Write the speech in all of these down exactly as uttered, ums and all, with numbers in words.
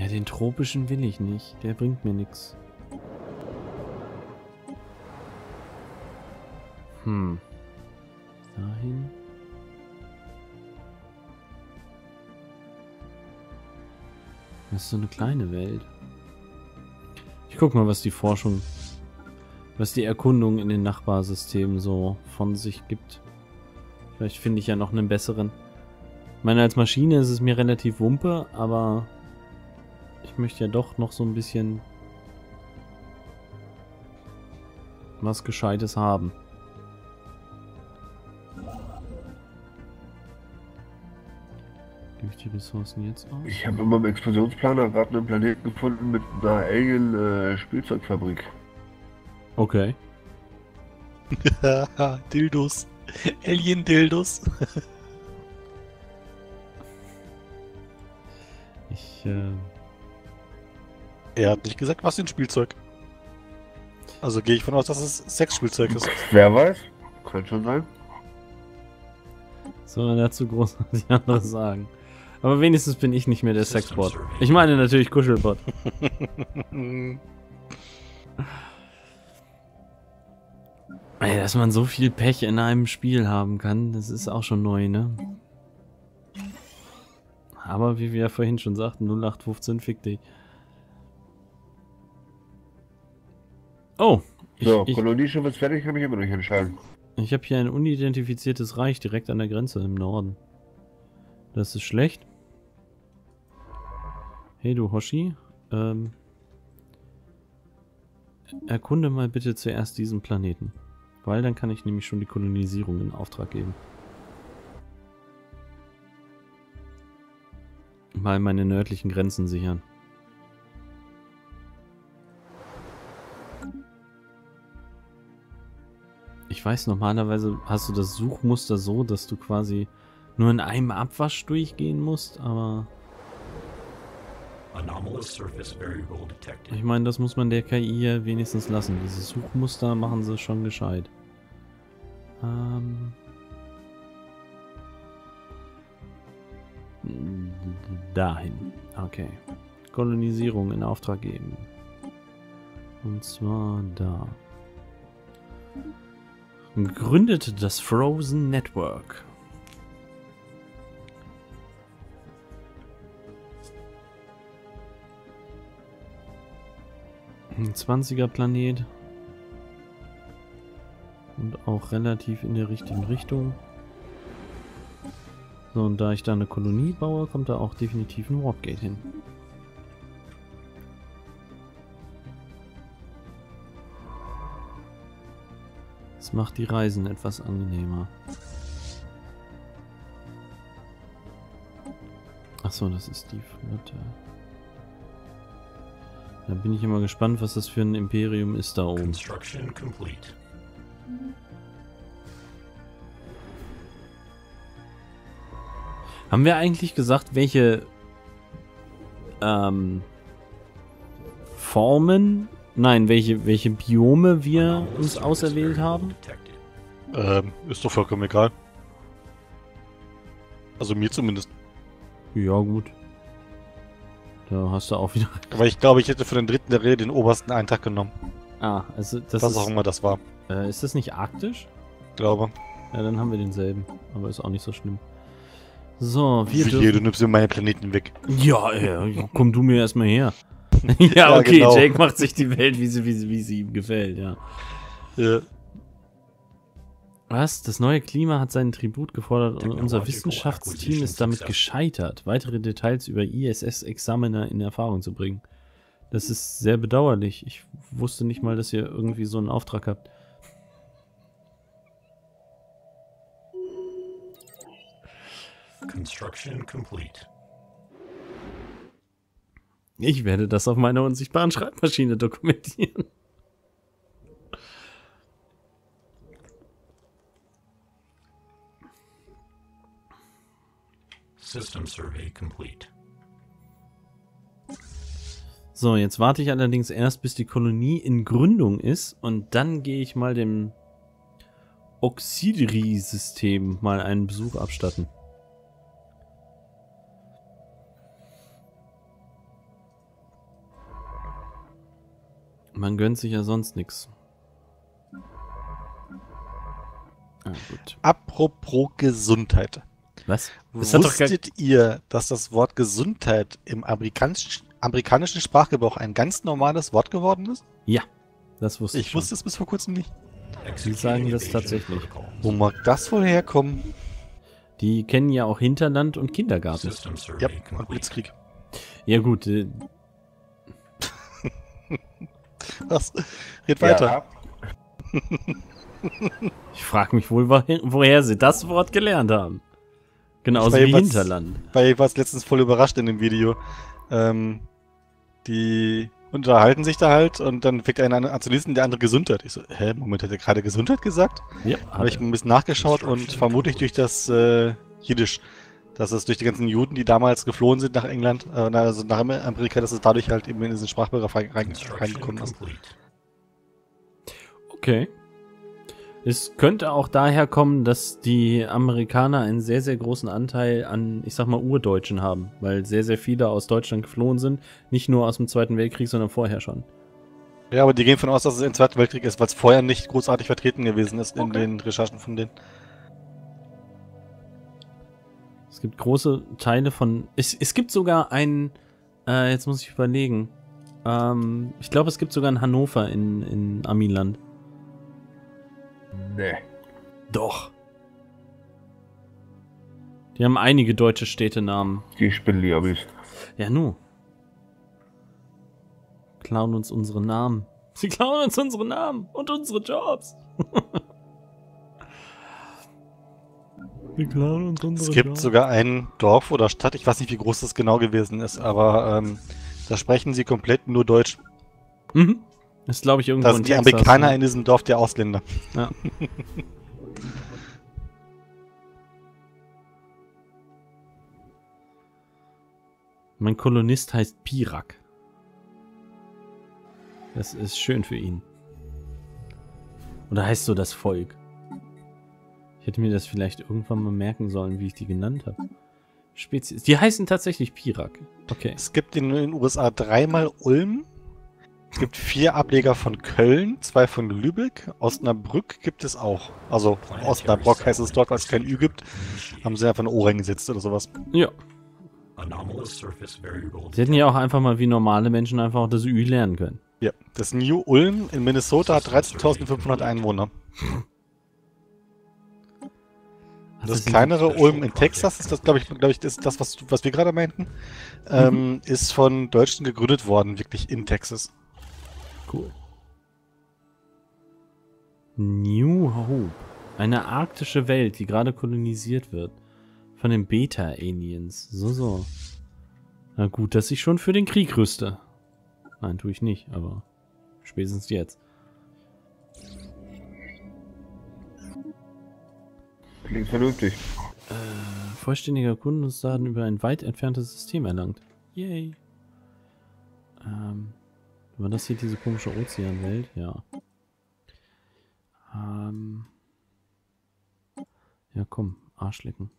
Ja, den tropischen will ich nicht. Der bringt mir nichts. Hm. Dahin. Das ist so eine kleine Welt. Ich guck mal, was die Forschung, was die Erkundung in den Nachbarsystemen so von sich gibt. Vielleicht finde ich ja noch einen besseren. Ich meine, als Maschine ist es mir relativ wumpe, aber ich möchte ja doch noch so ein bisschen was Gescheites haben. Die Ressourcen jetzt aus? Ich habe in meinem Expansionsplaner gerade einen Planeten gefunden mit einer Alien-Spielzeugfabrik. Äh, okay. Dildos. Alien-Dildos. ich, äh... Er hat nicht gesagt, was für ein Spielzeug. Also gehe ich von aus, dass es Sexspielzeug ist. Wer weiß? Könnte schon sein. Soll man dazu großartig anderes sagen? Aber wenigstens bin ich nicht mehr der Sexbot. Ich meine natürlich Kuschelbot. Ey, dass man so viel Pech in einem Spiel haben kann, das ist auch schon neu, ne? Aber wie wir ja vorhin schon sagten, null acht fünfzehn, fick dich. Oh! Ich, so, Kolonie schon was fertig, kann ich immer noch nicht entscheiden. Ich habe hier ein unidentifiziertes Reich direkt an der Grenze im Norden. Das ist schlecht. Hey du Hoshi, ähm, erkunde mal bitte zuerst diesen Planeten, weil dann kann ich nämlich schon die Kolonisierung in Auftrag geben. Mal meine nördlichen Grenzen sichern. Ich weiß, normalerweise hast du das Suchmuster so, dass du quasi nur in einem Abwasch durchgehen musst, aber ich meine, das muss man der K I ja wenigstens lassen. Dieses Suchmuster machen sie schon gescheit. Ähm Dahin. Okay. Kolonisierung in Auftrag geben. Und zwar da. Gründet das Frozen Network. Ein zwanziger Planet und auch relativ in der richtigen Richtung. So, und da ich da eine Kolonie baue, kommt da auch definitiv ein Warpgate hin. Das macht die Reisen etwas angenehmer. Achso, das ist die Flotte. Da bin ich immer gespannt, was das für ein Imperium ist da oben. Construction complete. Haben wir eigentlich gesagt, welche ähm, Formen, nein, welche, welche Biome wir uns auserwählt haben? Ähm, ist doch vollkommen egal. Also mir zumindest. Ja, gut. Da hast du auch wieder. Aber ich glaube, ich hätte für den dritten der Rede den obersten Eintrag genommen. Ah, also das was ist, auch immer das war. Äh, ist das nicht arktisch? Glaube. Ja, dann haben wir denselben. Aber ist auch nicht so schlimm. So, wir dürfen... Hier, du nimmst mir meine Planeten weg. Ja, ja, komm du mir erstmal her. ja, okay, ja, genau. Jake macht sich die Welt, wie sie, wie sie, wie sie ihm gefällt, ja. ja. Was? Das neue Klima hat seinen Tribut gefordert und unser Wissenschaftsteam ist damit gescheitert, weitere Details über I S S Examiner in Erfahrung zu bringen. Das ist sehr bedauerlich. Ich wusste nicht mal, dass ihr irgendwie so einen Auftrag habt. Construction complete. Ich werde das auf meiner unsichtbaren Schreibmaschine dokumentieren. System Survey complete. So, jetzt warte ich allerdings erst, bis die Kolonie in Gründung ist und dann gehe ich mal dem Auxiliary-System mal einen Besuch abstatten. Man gönnt sich ja sonst nichts. Ah, gut. Apropos Gesundheit. Was? Ist Wusstet das ihr, dass das Wort Gesundheit im amerikanischen, amerikanischen Sprachgebrauch ein ganz normales Wort geworden ist? Ja, das wusste ich. Ich schon. wusste es bis vor kurzem nicht. Sie sagen das tatsächlich. Wo mag das wohl herkommen? Die kennen ja auch Hinterland und Kindergarten. Ja, und Blitzkrieg. Ja gut. Äh Was? Red weiter. Ja. Ich frage mich wohl, woher sie das Wort gelernt haben. Genauso wie Hinterland. Weil ich war letztens voll überrascht in dem Video. Ähm, die unterhalten sich da halt und dann fängt einer an zu lesen, der andere Gesundheit. Ich so, hä, Moment, hat er gerade Gesundheit gesagt? Ja. Habe ich ein bisschen nachgeschaut und vermutlich durch das äh, Jiddisch. Dass es durch die ganzen Juden, die damals geflohen sind nach England, äh, also nach Amerika, dass es dadurch halt eben in diesen Sprachbereich reingekommen ist. Okay. Es könnte auch daher kommen, dass die Amerikaner einen sehr, sehr großen Anteil an, ich sag mal, Urdeutschen haben, weil sehr, sehr viele aus Deutschland geflohen sind, nicht nur aus dem Zweiten Weltkrieg, sondern vorher schon. Ja, aber die gehen von aus, dass es im Zweiten Weltkrieg ist, weil es vorher nicht großartig vertreten gewesen ist in okay. den Recherchen von denen. Es gibt große Teile von... Es, es gibt sogar einen... Äh, jetzt muss ich überlegen. Ähm, ich glaube, es gibt sogar einen Hannover in, in Amiland. Nee. Doch. Die haben einige deutsche Städtenamen. Ich bin Lavis. Ja, nu. Klauen uns unsere Namen. Sie klauen uns unsere Namen und unsere Jobs. Wir klauen uns unsere Es gibt Jobs. Sogar ein Dorf oder Stadt, ich weiß nicht, wie groß das genau gewesen ist, aber ähm, da sprechen sie komplett nur Deutsch. Mhm. Das glaube ich irgendwo in Texas. Das sind die Amerikaner, ne? In diesem Dorf der Ausländer. Ja. Mein Kolonist heißt Pirak. Das ist schön für ihn. Oder heißt so das Volk? Ich hätte mir das vielleicht irgendwann mal merken sollen, wie ich die genannt habe. Spezies. Die heißen tatsächlich Pirak. Okay. Es gibt in den U S A dreimal Ulm. Es gibt vier Ableger von Köln, zwei von Lübeck, Osnabrück gibt es auch. Also Osnabrück heißt es dort, weil es kein Ü gibt. Haben sie einfach einen O reingesetzt oder sowas. Ja. Sie hätten ja auch einfach mal wie normale Menschen einfach auch das Ü lernen können. Ja, das New Ulm in Minnesota hat dreizehntausendfünfhundert Einwohner. Das kleinere Ulm in Texas, das ist, glaube ich, glaub ich, ist das, was, was wir gerade meinten, ähm, ist von Deutschen gegründet worden, wirklich in Texas. Cool. New Hope. Eine arktische Welt, die gerade kolonisiert wird. Von den Beta-Aliens. So, so. Na gut, dass ich schon für den Krieg rüste. Nein, tue ich nicht, aber spätestens jetzt. Klingt vernünftig. Äh, vollständiger Kundendaten über ein weit entferntes System erlangt. Yay. Ähm. War das hier diese komische Ozeanwelt? Ja. Ähm. Ja, komm. Arschlecken.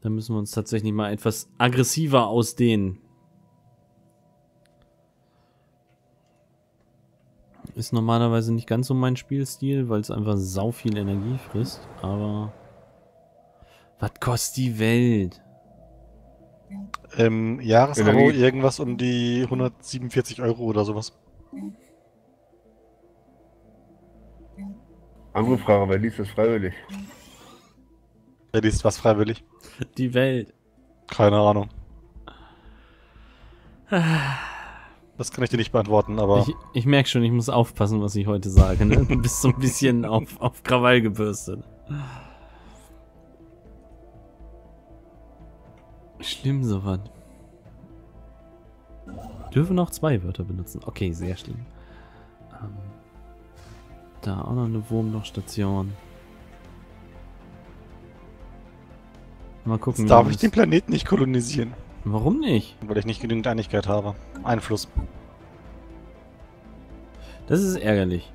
Da müssen wir uns tatsächlich mal etwas aggressiver ausdehnen. Ist normalerweise nicht ganz so mein Spielstil, weil es einfach sau viel Energie frisst, aber... Was kostet die Welt? Ähm, Jahresabo irgendwas um die hundertsiebenundvierzig Euro oder sowas. Andere Frage, wer liest das freiwillig? Wer liest was freiwillig? Die Welt. Keine Ahnung. Das kann ich dir nicht beantworten, aber... Ich, ich merke schon, ich muss aufpassen, was ich heute sage, ne? Du bist so ein bisschen auf, auf Krawall gebürstet. Schlimm sowas. Dürfen noch zwei Wörter benutzen. Okay, sehr schlimm. Ähm, da auch noch eine Wurmlochstation. Mal gucken. Jetzt darf ich den Planeten nicht kolonisieren. Warum nicht? Weil ich nicht genügend Einigkeit habe. Einfluss. Das ist ärgerlich.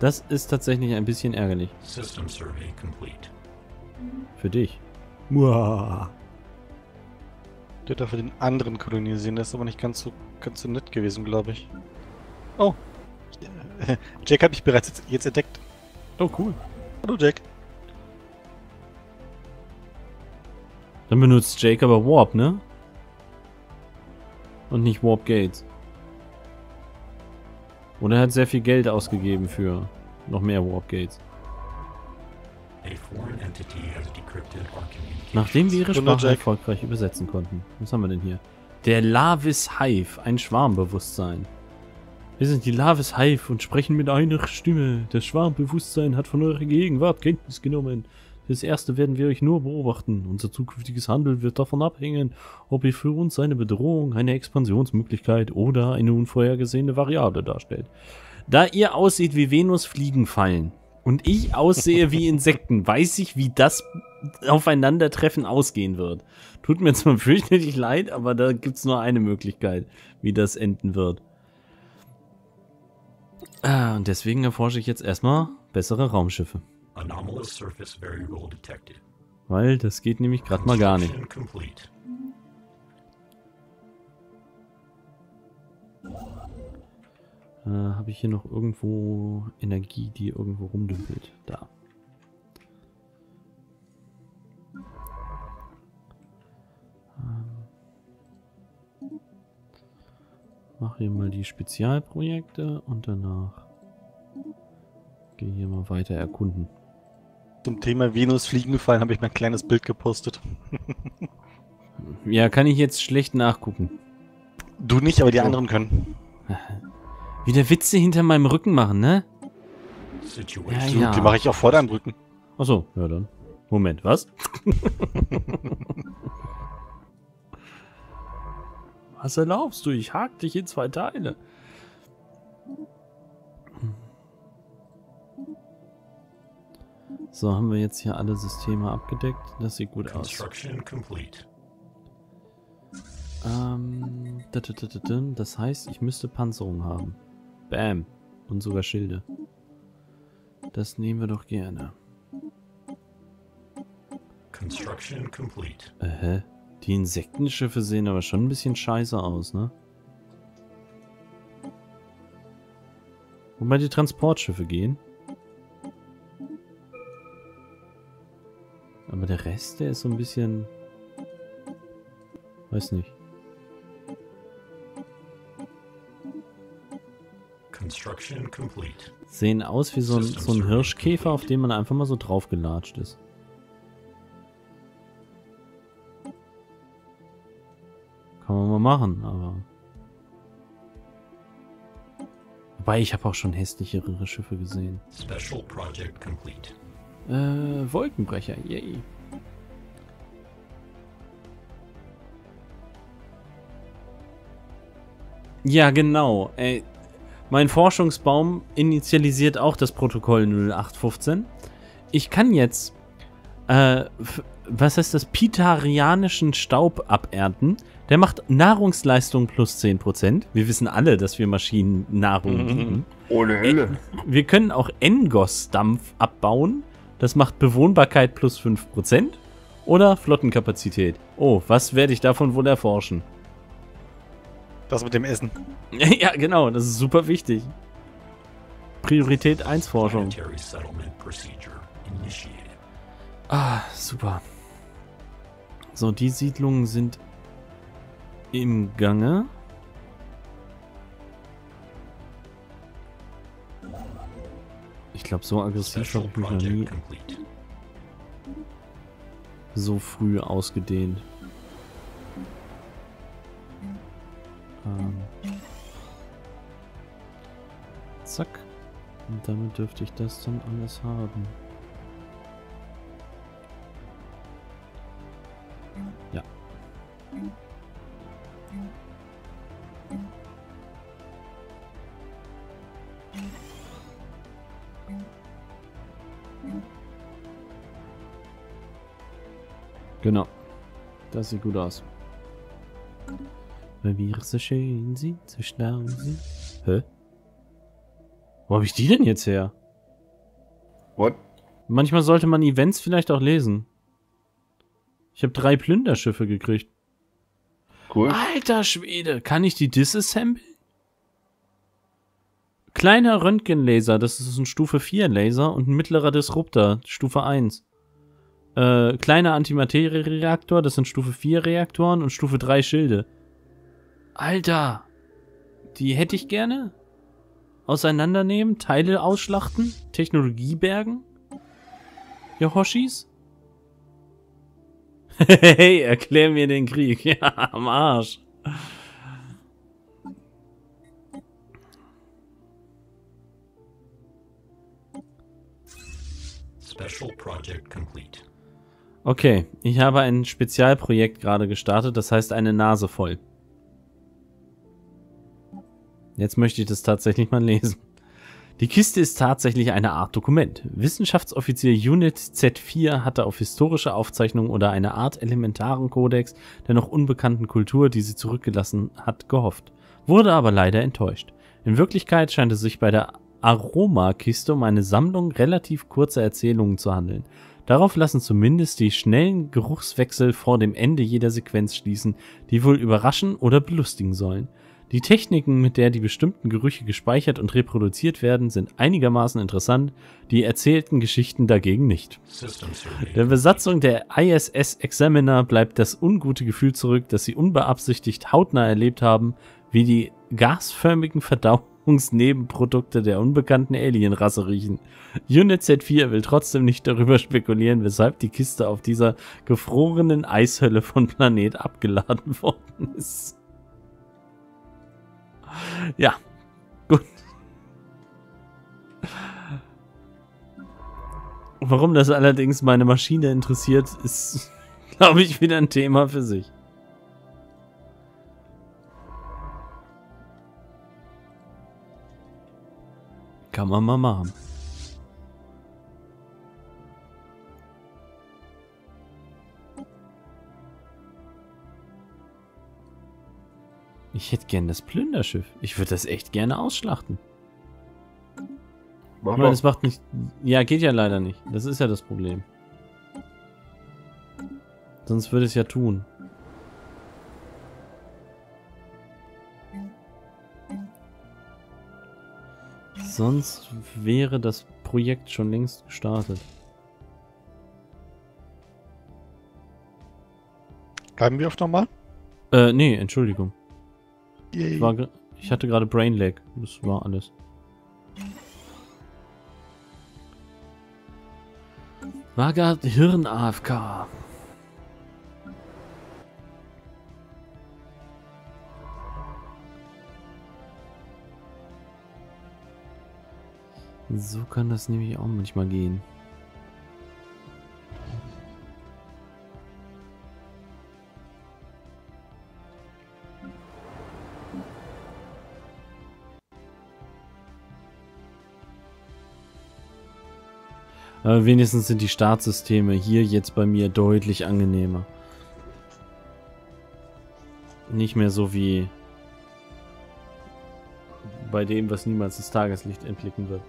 Das ist tatsächlich ein bisschen ärgerlich. System Survey complete. Für dich. Muah. Der dafür den anderen kolonisieren. Der ist aber nicht ganz so, ganz so nett gewesen, glaube ich. Oh. Jack hat mich bereits jetzt, jetzt entdeckt. Oh, cool. Hallo, Jack. Dann benutzt Jake aber Warp, ne? Und nicht Warp Gates. Und er hat sehr viel Geld ausgegeben für noch mehr Warp Gates. Nachdem wir ihre Sprache erfolgreich übersetzen konnten. Was haben wir denn hier? Der Lavis Hive, ein Schwarmbewusstsein. Wir sind die Lavis Hive und sprechen mit einer Stimme. Das Schwarmbewusstsein hat von eurer Gegenwart Kenntnis genommen. Fürs Erste werden wir euch nur beobachten. Unser zukünftiges Handeln wird davon abhängen, ob ihr für uns eine Bedrohung, eine Expansionsmöglichkeit oder eine unvorhergesehene Variable darstellt. Da ihr aussieht wie Venus, Fliegen fallen und ich aussehe wie Insekten, weiß ich, wie das Aufeinandertreffen ausgehen wird. Tut mir zwar fürchterlich leid, aber da gibt es nur eine Möglichkeit, wie das enden wird. Ah, und deswegen erforsche ich jetzt erstmal bessere Raumschiffe. Anomalous surface variable detected. Weil das geht nämlich gerade mal gar nicht. Äh, habe ich hier noch irgendwo Energie, die irgendwo rumdümpelt? Da. Ähm. Mach hier mal die Spezialprojekte und danach gehe hier mal weiter erkunden. Zum Thema Venus Fliegen gefallen habe ich mein kleines Bild gepostet. Ja, kann ich jetzt schlecht nachgucken. Du nicht, aber die anderen können. Wieder Witze hinter meinem Rücken machen, ne? Ja, ja. Die mache ich auch vor deinem Rücken. Achso, ja dann. Moment, was? Was erlaubst du? Ich hake dich in zwei Teile. So, haben wir jetzt hier alle Systeme abgedeckt. Das sieht gut aus. Ähm, das heißt, ich müsste Panzerung haben. Bam. Und sogar Schilde. Das nehmen wir doch gerne. Construction complete. Ähä. Die Insektenschiffe sehen aber schon ein bisschen scheiße aus, ne? Wobei die Transportschiffe gehen. Aber der Rest, der ist so ein bisschen... Weiß nicht. Construction complete. Sehen aus wie so ein, so ein Hirschkäfer, auf dem man einfach mal so draufgelatscht ist. Kann man mal machen, aber... Wobei, ich habe auch schon hässlichere Schiffe gesehen. Special Project complete. Äh, Wolkenbrecher, yay. Ja, genau. Ey, mein Forschungsbaum initialisiert auch das Protokoll null acht fünfzehn. Ich kann jetzt, äh, was heißt das, pitarianischen Staub abernten. Der macht Nahrungsleistung plus zehn Prozent. Wir wissen alle, dass wir Maschinen Nahrung geben. Ohne Hülle. Wir können auch Engos-Dampf abbauen. Das macht Bewohnbarkeit plus fünf Prozent oder Flottenkapazität. Oh, was werde ich davon wohl erforschen? Das mit dem Essen. Ja, genau, das ist super wichtig. Priorität eins Forschung. Ah, super. So, die Siedlungen sind im Gange. Ich glaube, so aggressiv habe ich mich noch nie so früh ausgedehnt. Ähm. Zack. Und damit dürfte ich das dann alles haben. Ja. Genau. Das sieht gut aus. Weil wir so schön sind, so schlau sind. Hä? Wo habe ich die denn jetzt her? What? Manchmal sollte man Events vielleicht auch lesen. Ich habe drei Plünderschiffe gekriegt. Cool. Alter Schwede, kann ich die disassemblen? Kleiner Röntgenlaser, das ist ein Stufe vier Laser und ein mittlerer Disruptor, Stufe eins. Äh, kleiner Antimateriereaktor, das sind Stufe vier Reaktoren und Stufe drei Schilde. Alter, die hätte ich gerne. Auseinandernehmen, Teile ausschlachten, Technologie bergen. Ja, Hoshis? Hey, erklär mir den Krieg. Ja, am Arsch. Special Project complete. Okay, ich habe ein Spezialprojekt gerade gestartet, das heißt eine Nase voll. Jetzt möchte ich das tatsächlich mal lesen. Die Kiste ist tatsächlich eine Art Dokument. Wissenschaftsoffizier Unit Z vier hatte auf historische Aufzeichnungen oder eine Art elementaren Kodex der noch unbekannten Kultur, die sie zurückgelassen hat, gehofft, wurde aber leider enttäuscht. In Wirklichkeit scheint es sich bei der Aromakiste um eine Sammlung relativ kurzer Erzählungen zu handeln. Darauf lassen zumindest die schnellen Geruchswechsel vor dem Ende jeder Sequenz schließen, die wohl überraschen oder belustigen sollen. Die Techniken, mit der die bestimmten Gerüche gespeichert und reproduziert werden, sind einigermaßen interessant, die erzählten Geschichten dagegen nicht. Der Besatzung der I S S Examiner bleibt das ungute Gefühl zurück, dass sie unbeabsichtigt hautnah erlebt haben, wie die gasförmigen Verdauungsnebenprodukte der unbekannten Alienrasse riechen. Unit Z vier will trotzdem nicht darüber spekulieren, weshalb die Kiste auf dieser gefrorenen Eishölle von Planet abgeladen worden ist. Ja, gut. Warum das allerdings meine Maschine interessiert, ist, glaube ich, wieder ein Thema für sich. Kann man mal machen. Ich hätte gern das Plünderschiff. Ich würde das echt gerne ausschlachten. Ich meine, das macht nicht... Ja, geht ja leider nicht. Das ist ja das Problem. Sonst würde es ja tun. Sonst wäre das Projekt schon längst gestartet. Bleiben wir auf nochmal? Äh, nee, Entschuldigung. Ich, war, ich hatte gerade Brain Lag. Das war alles. War gerade Hirn A F K. So kann das nämlich auch manchmal gehen. Aber wenigstens sind die Startsysteme hier jetzt bei mir deutlich angenehmer. Nicht mehr so wie bei dem, was niemals das Tageslicht entblicken wird.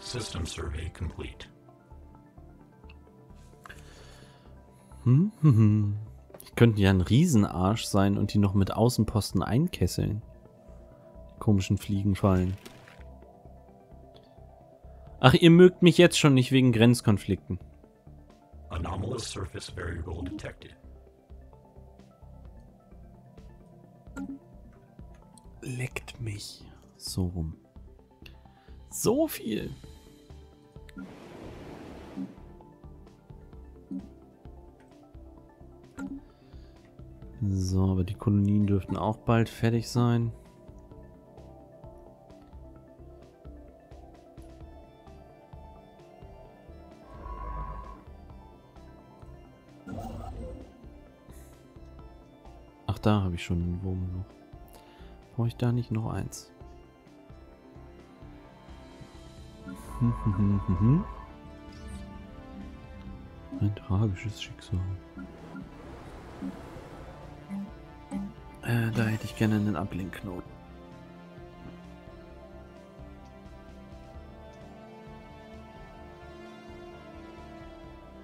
System Survey complete. Ich könnte ja ein Riesenarsch sein und die noch mit Außenposten einkesseln. Die komischen Fliegen fallen. Ach, ihr mögt mich jetzt schon nicht wegen Grenzkonflikten. Anomalous surface variable detected. Leckt mich. So rum. So viel. So, aber die Kolonien dürften auch bald fertig sein. Ach, da habe ich schon einen Wurm noch. Brauche ich da nicht noch eins? Ein tragisches Schicksal. Äh, da hätte ich gerne einen Ablenkknoten.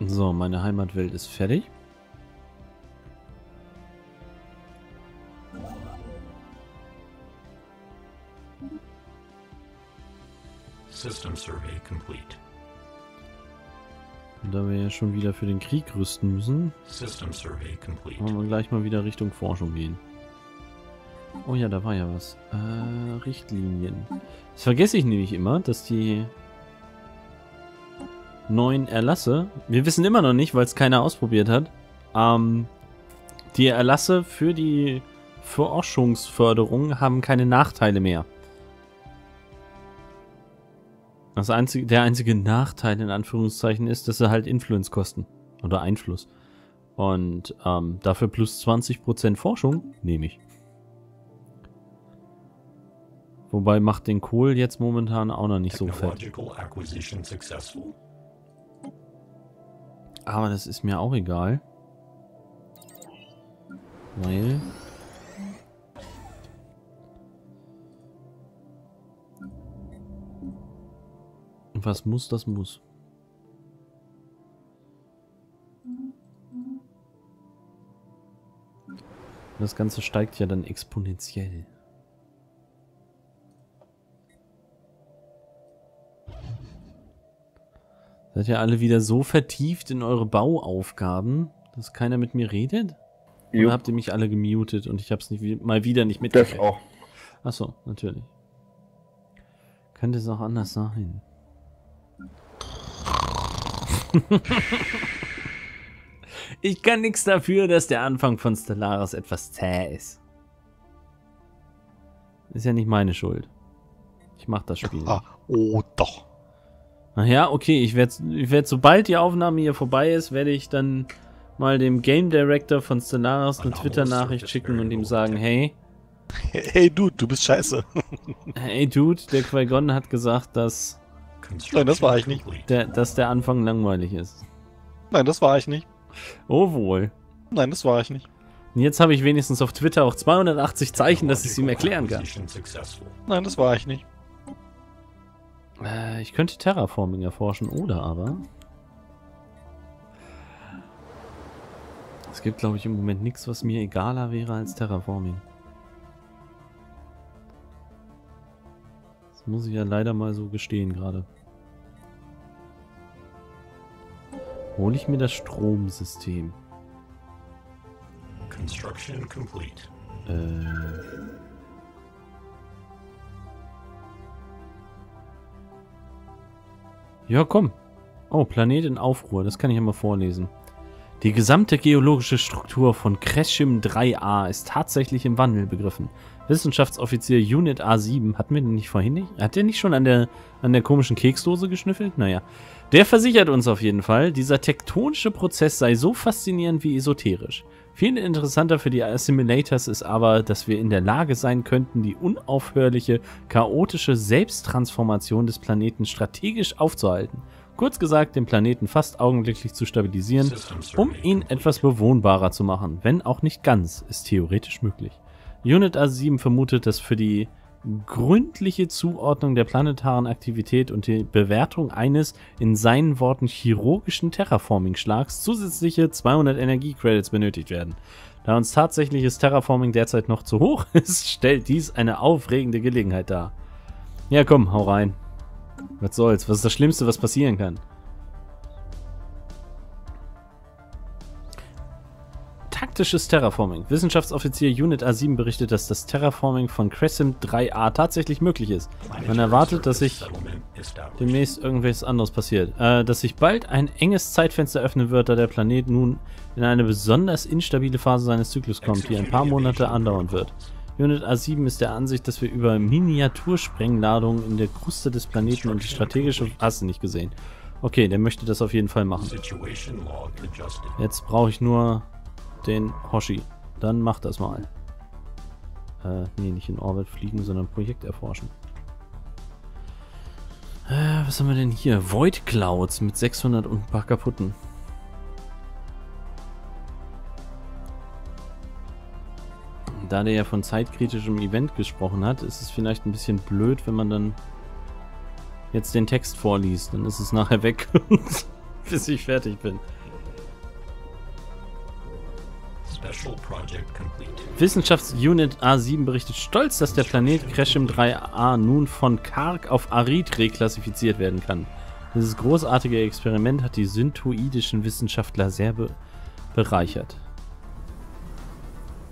So, meine Heimatwelt ist fertig. System Survey complete. Da wir ja schon wieder für den Krieg rüsten müssen, System Survey complete. Wollen wir gleich mal wieder Richtung Forschung gehen. Oh ja, da war ja was. Äh, Richtlinien. Das vergesse ich nämlich immer, dass die neuen Erlasse, wir wissen immer noch nicht, weil es keiner ausprobiert hat, ähm, die Erlasse für die Forschungsförderung haben keine Nachteile mehr. Das einzige, der einzige Nachteil in Anführungszeichen ist, dass sie halt Influence kosten. Oder Einfluss. Und ähm, dafür plus zwanzig Prozent Forschung nehme ich. Wobei macht den Kohl jetzt momentan auch noch nicht so fett. Aber das ist mir auch egal. Weil... was muss, das muss. Das Ganze steigt ja dann exponentiell. Seid ihr alle wieder so vertieft in eure Bauaufgaben, dass keiner mit mir redet? Oder habt ihr mich alle gemutet und ich hab's nicht, mal wieder nicht mitgekriegt? Das auch. Achso, natürlich. Könnte es auch anders sein. Ich kann nichts dafür, dass der Anfang von Stellaris etwas zäh ist. Ist ja nicht meine Schuld. Ich mach das Spiel. Ah, oh doch. Ach ja, okay, ich werde, ich werd, sobald die Aufnahme hier vorbei ist, werde ich dann mal dem Game Director von Stellaris eine Twitter-Nachricht schicken und ihm sagen, hey. Hey Dude, du bist scheiße. Hey Dude, der Qui-Gon hat gesagt, dass... Nein, das war ich nicht. Der, dass der Anfang langweilig ist. Nein, das war ich nicht. Oh wohl. Nein, das war ich nicht. Und jetzt habe ich wenigstens auf Twitter auch zweihundertachtzig Zeichen, dass ich es ihm erklären kann. Nein, das war ich nicht. Äh, ich könnte Terraforming erforschen, oder aber... Es gibt, glaube ich, im Moment nichts, was mir egaler wäre als Terraforming. Das muss ich ja leider mal so gestehen gerade. Hole ich mir das Stromsystem. Construction complete. Äh. Ja, komm. Oh, Planet in Aufruhr. Das kann ich ja mal vorlesen. Die gesamte geologische Struktur von Kreshim drei A ist tatsächlich im Wandel begriffen. Wissenschaftsoffizier Unit A sieben, hatten wir den nicht vorhin nicht? Hat der nicht schon an der, an der komischen Keksdose geschnüffelt? Naja. Der versichert uns auf jeden Fall, dieser tektonische Prozess sei so faszinierend wie esoterisch. Viel interessanter für die Assimilators ist aber, dass wir in der Lage sein könnten, die unaufhörliche, chaotische Selbsttransformation des Planeten strategisch aufzuhalten. Kurz gesagt, den Planeten fast augenblicklich zu stabilisieren, um ihn etwas bewohnbarer zu machen. Wenn auch nicht ganz, ist theoretisch möglich. Unit A sieben vermutet, dass für die gründliche Zuordnung der planetaren Aktivität und die Bewertung eines, in seinen Worten, chirurgischen Terraforming-Schlags zusätzliche zweihundert Energie-Credits benötigt werden. Da uns tatsächliches Terraforming derzeit noch zu hoch ist, stellt dies eine aufregende Gelegenheit dar. Ja komm, hau rein. Was soll's? Was ist das Schlimmste, was passieren kann? Taktisches Terraforming. Wissenschaftsoffizier Unit A sieben berichtet, dass das Terraforming von Crescent drei A tatsächlich möglich ist. Man erwartet, dass sich demnächst irgendwas anderes passiert. Äh, dass sich bald ein enges Zeitfenster öffnen wird, da der Planet nun in eine besonders instabile Phase seines Zyklus kommt, die ein paar Monate andauern wird. Unit A sieben ist der Ansicht, dass wir über Miniatursprengladungen in der Kruste des Planeten und die strategische Phase nicht gesehen. Okay, der möchte das auf jeden Fall machen. Jetzt brauche ich nur den Hoshi. Dann mach das mal. Äh, nee, nicht in Orbit fliegen, sondern Projekt erforschen. Äh, was haben wir denn hier? Void Clouds mit sechshundert und ein paar kaputten. da der ja von zeitkritischem Event gesprochen hat, ist es vielleicht ein bisschen blöd, wenn man dann jetzt den Text vorliest. Dann ist es nachher weg, bis ich fertig bin. Wissenschaftsunit A sieben berichtet stolz, dass der Planet Kreshim drei A nun von karg auf arid reklassifiziert werden kann. Dieses großartige Experiment hat die synthoidischen Wissenschaftler sehr be bereichert.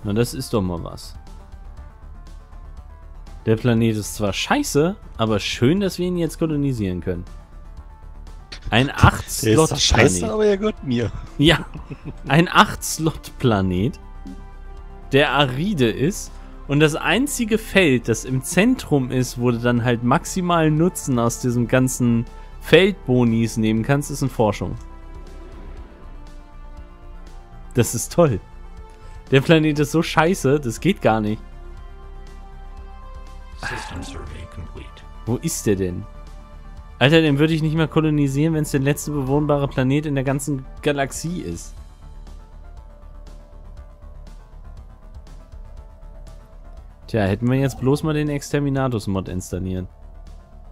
Na, das ist doch mal was. Der Planet ist zwar scheiße, aber schön, dass wir ihn jetzt kolonisieren können. Ein acht Slot Planet. Ist scheiße, aber er gehört mir. Ja, ein acht Slot Planet, der aride ist, und das einzige Feld, das im Zentrum ist, wo du dann halt maximalen Nutzen aus diesem ganzen Feldbonis nehmen kannst, ist in Forschung. Das ist toll. Der Planet ist so scheiße, das geht gar nicht. Wo ist der denn? Alter, den würde ich nicht mehr kolonisieren, wenn es der letzte bewohnbare Planet in der ganzen Galaxie ist. Tja, hätten wir jetzt bloß mal den Exterminatus-Mod installieren.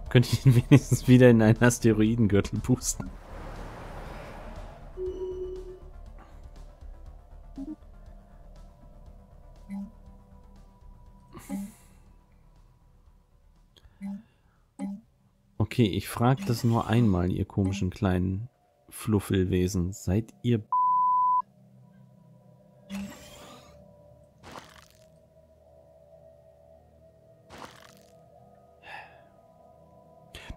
Könnte ich ihn wenigstens wieder in einen Asteroidengürtel pusten. Okay, ich frage das nur einmal, ihr komischen kleinen Fluffelwesen. Seid ihr...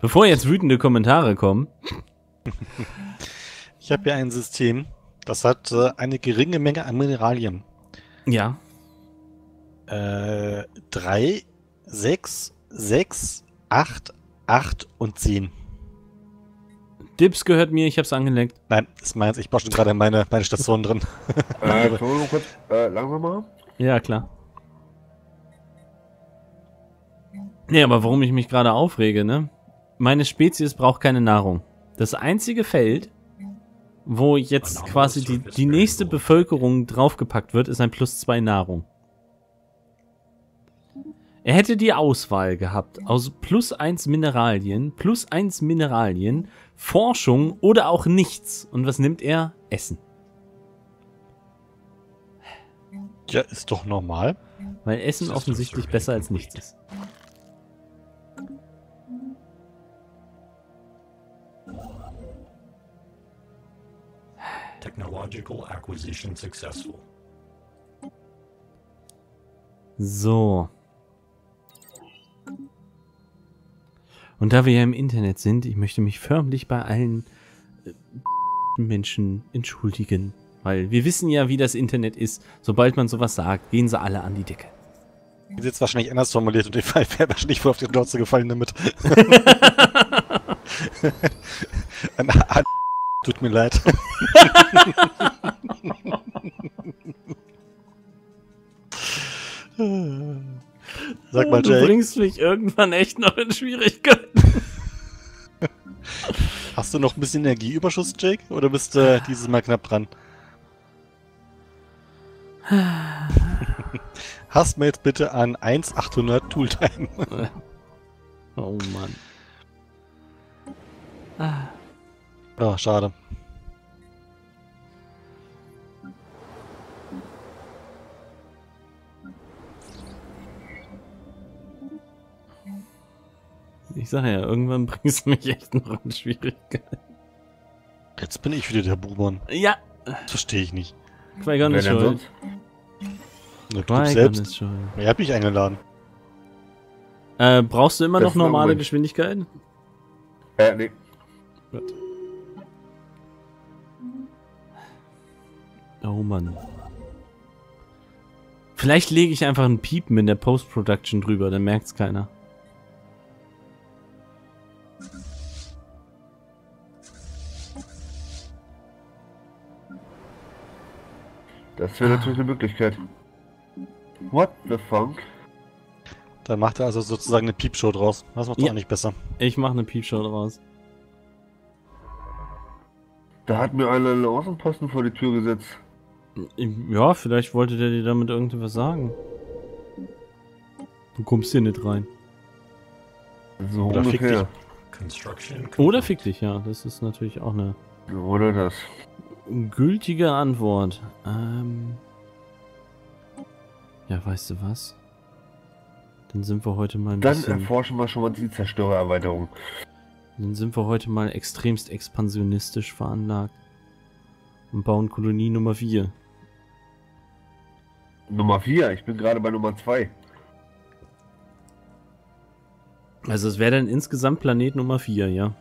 Bevor jetzt wütende Kommentare kommen. Ich habe hier ein System, das hat äh, eine geringe Menge an Mineralien. Ja. Äh, drei, sechs, sechs, acht, acht und zehn. Dips gehört mir, ich hab's angelegt. Nein, ist meins, ich baue schon gerade meine, meine Station drin. Äh, können wir noch kurz äh, langsam mal? Ja, klar. Nee, aber warum ich mich gerade aufrege, ne? Meine Spezies braucht keine Nahrung. Das einzige Feld, wo jetzt quasi die, die nächste Bevölkerung draufgepackt wird, ist ein plus zwei Nahrung. Er hätte die Auswahl gehabt aus plus eins Mineralien, plus eins Mineralien, Forschung oder auch nichts. Und was nimmt er? Essen. Ja, ist doch normal. Weil Essen offensichtlich besser als nichts ist. Technological acquisition successful. So. Und da wir ja im Internet sind, ich möchte mich förmlich bei allen äh, Menschen entschuldigen. Weil wir wissen ja, wie das Internet ist. Sobald man sowas sagt, gehen sie alle an die Decke. Ich hätte jetzt wahrscheinlich anders formuliert und ich wäre wahrscheinlich voll auf die Schnauze gefallen damit. Tut mir leid. Sag mal, Jake. Du bringst mich irgendwann echt noch in Schwierigkeiten. Hast du noch ein bisschen Energieüberschuss, Jake? Oder bist du äh, dieses Mal knapp dran? Hast mir jetzt bitte an eins achthundert Tooltime. Oh Mann. Ah. Oh, schade. Ich sage ja, irgendwann bringst du mich echt noch in Schwierigkeiten. Jetzt bin ich wieder der Buhmann. Ja. Das verstehe ich nicht. Qui-Gon ist schuld. Na, du selbst. Ist schuld. Er hat mich eingeladen. Äh, brauchst du immer noch normale Geschwindigkeiten? Äh, nee. Gut. Oh Mann. Vielleicht lege ich einfach ein Piepen in der Post-Production drüber, dann merkt's keiner. Das wäre natürlich eine Möglichkeit. What the fuck? Dann macht er also sozusagen eine Piepshow draus. Das macht ja auch nicht besser. Ich mache eine Piepshow draus. Da hat mir einer einen Außenposten vor die Tür gesetzt. Ja, vielleicht wollte der dir damit irgendwas sagen. Du kommst hier nicht rein. So Oder fick dich. Oder fick dich, ja. Das ist natürlich auch eine... Oder das. Gültige Antwort. Ähm... Ja, weißt du was? Dann sind wir heute mal ein Dann bisschen... Dann erforschen wir schon mal die Zerstörererweiterung. Dann sind wir heute mal extremst expansionistisch veranlagt. Und bauen Kolonie Nummer vier. Nummer vier? Ich bin gerade bei Nummer zwei. Also es wäre dann insgesamt Planet Nummer vier, ja.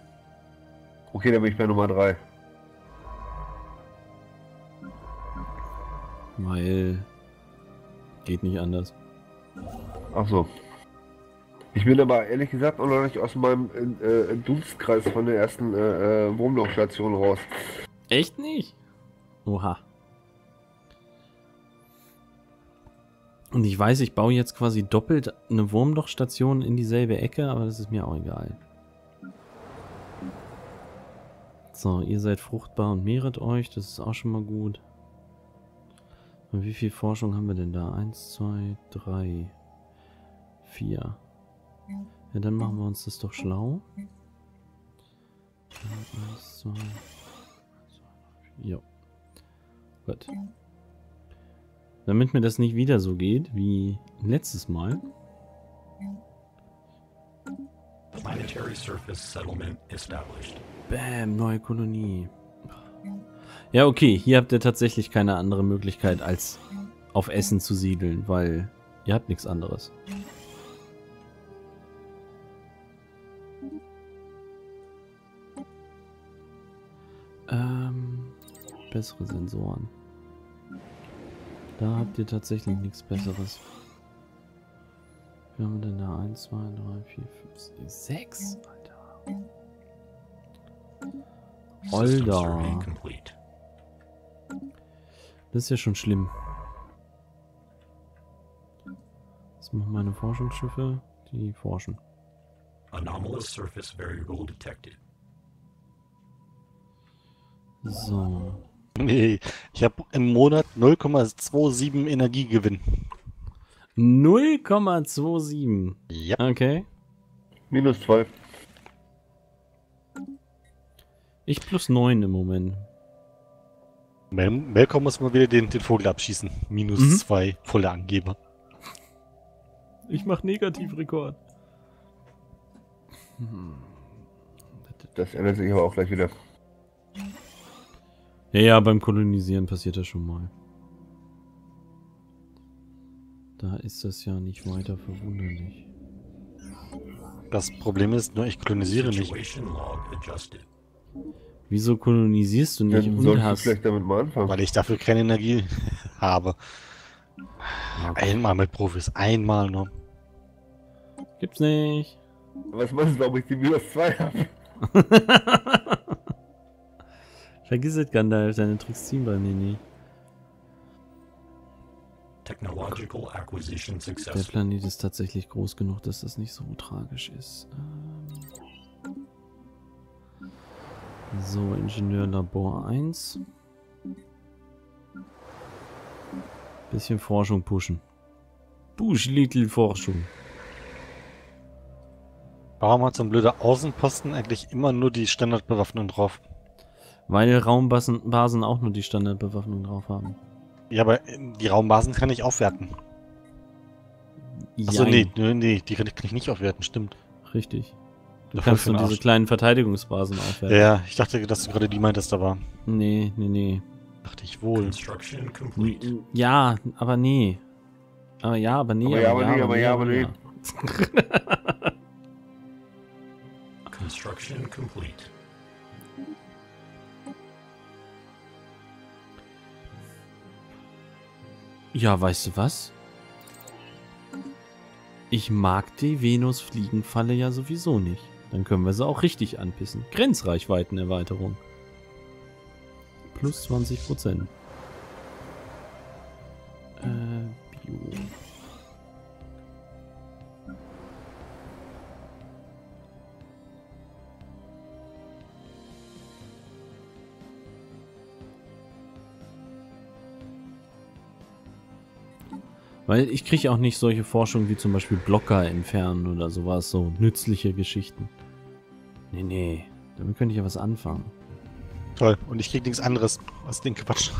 Okay, dann bin ich bei Nummer drei. Weil... Geht nicht anders. Ach so. Ich bin aber ehrlich gesagt auch noch nicht aus meinem äh, Dunstkreis von der ersten äh, Wurmlochstation raus. Echt nicht? Oha. Und ich weiß, ich baue jetzt quasi doppelt eine Wurmlochstation in dieselbe Ecke, aber das ist mir auch egal. So, ihr seid fruchtbar und mehret euch, das ist auch schon mal gut. Und wie viel Forschung haben wir denn da? eins, zwei, drei, vier. Ja, dann machen wir uns das doch schlau. eins, zwei, drei, vier. Jo. Gut. Damit mir das nicht wieder so geht wie letztes Mal. Planetary Surface Settlement established. Bam, neue Kolonie. Ja, okay, hier habt ihr tatsächlich keine andere Möglichkeit, als auf Essen zu siedeln, weil ihr habt nichts anderes. Ähm, bessere Sensoren. Da habt ihr tatsächlich nichts Besseres. Wir haben denn da eins, zwei, drei, vier, fünf, sechs, Alter. Alter. Das ist ja schon schlimm. Was machen meine Forschungsschiffe? Die forschen. Anomalous Surface Variable detected. So. Nee, ich habe im Monat null Komma siebenundzwanzig Energiegewinn. null Komma siebenundzwanzig? Ja. Okay. Minus zwölf. Ich plus neun im Moment. Melkom muss mal wieder den, den Vogel abschießen. Minus zwei, mhm. Voller Angeber. Ich mach Negativrekord. Das ändert sich aber auch gleich wieder. Ja, ja, beim Kolonisieren passiert das schon mal. Da ist das ja nicht weiter verwunderlich. Das Problem ist nur, ich kolonisiere nicht. Wieso kolonisierst du nicht? Dann sollst du vielleicht damit mal anfangen. Weil ich dafür keine Energie habe. Einmal mit Profis, einmal nur. Gibt's nicht. Was meinst du, ob ich die minus zwei habe? Vergiss es, Gandalf, deine Tricks ziehen bei mir nie. Technological Acquisition Success. Der Planet ist tatsächlich groß genug, dass das nicht so tragisch ist. Ähm So, Ingenieurlabor eins. Bisschen Forschung pushen. Push, little Forschung. Warum hat so ein blöder Außenposten eigentlich immer nur die Standardbewaffnung drauf? Weil Raumbasen Basen auch nur die Standardbewaffnung drauf haben. Ja, aber die Raumbasen kann ich aufwerten. Achso, nee, nee, nee, die kann ich, kann ich nicht aufwerten, stimmt. Richtig. Du kannst nur diese kleinen Verteidigungsbasen aufwerten. Ja, ich dachte, dass du gerade die meintest, aber... Nee, nee, nee. Dachte ich wohl. Ja, aber nee. Aber ja, aber nee. Aber ja, aber nee, aber ja, aber nee. Construction complete. Ja, weißt du was? Ich mag die Venus-Fliegenfalle ja sowieso nicht. Dann können wir sie auch richtig anpissen. Grenzreichweitenerweiterung. Plus zwanzig Prozent. Äh, Bio. Weil ich kriege auch nicht solche Forschung wie zum Beispiel Blocker entfernen oder sowas, so nützliche Geschichten. Nee, nee. Damit könnte ich ja was anfangen. Toll. Und ich kriege nichts anderes aus dem Quatsch.